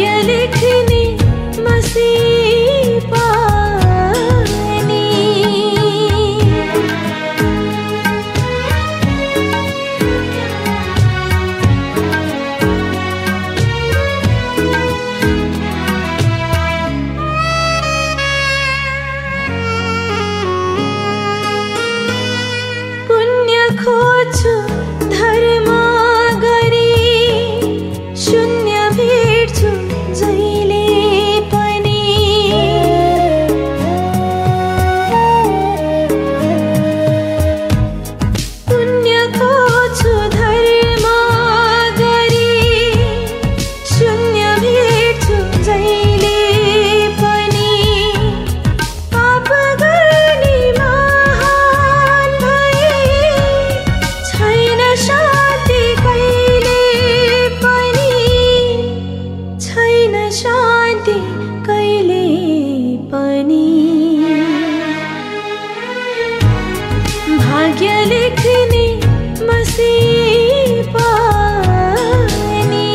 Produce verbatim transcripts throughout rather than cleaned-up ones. भाग्य लिखने मसी पानी। पुण्य खोजो शान्ति कहिले पनि। भाग्य लेख्ने मसी पानी।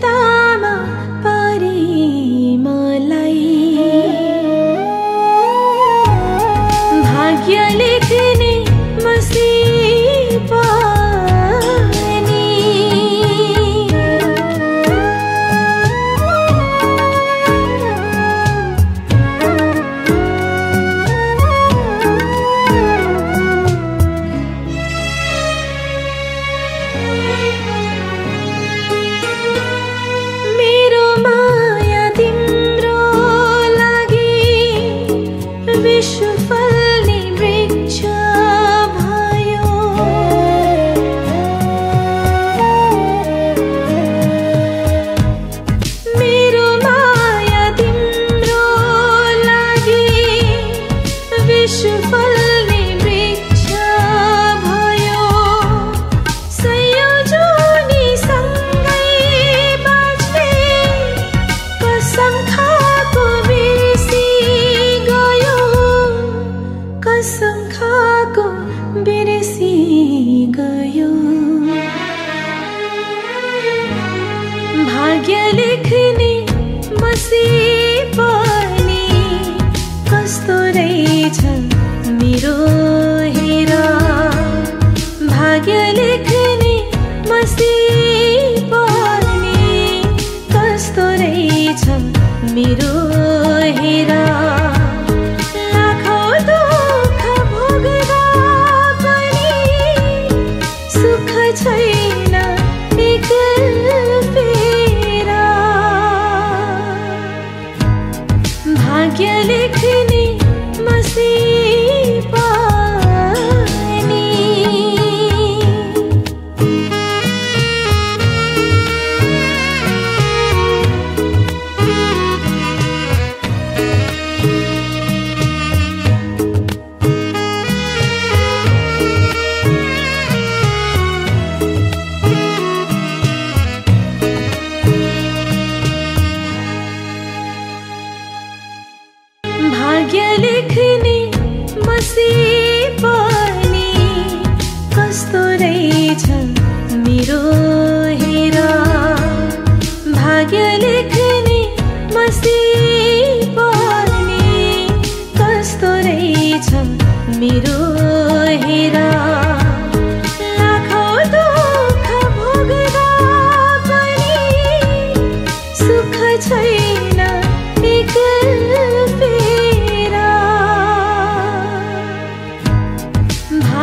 भाग्य लेख्ने मसी पानी। मेरो माया तिम्रो लागि विश्व भाग्य लेख्ने मसी पानी। कस्तो रहेछ मेरो हेरा, भाग्य लेख्ने मसी पानी। कस्तो रहेछ मेरो हेरा, भाग्य लेख्ने मसी पानी।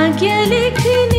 भाग्य लिखने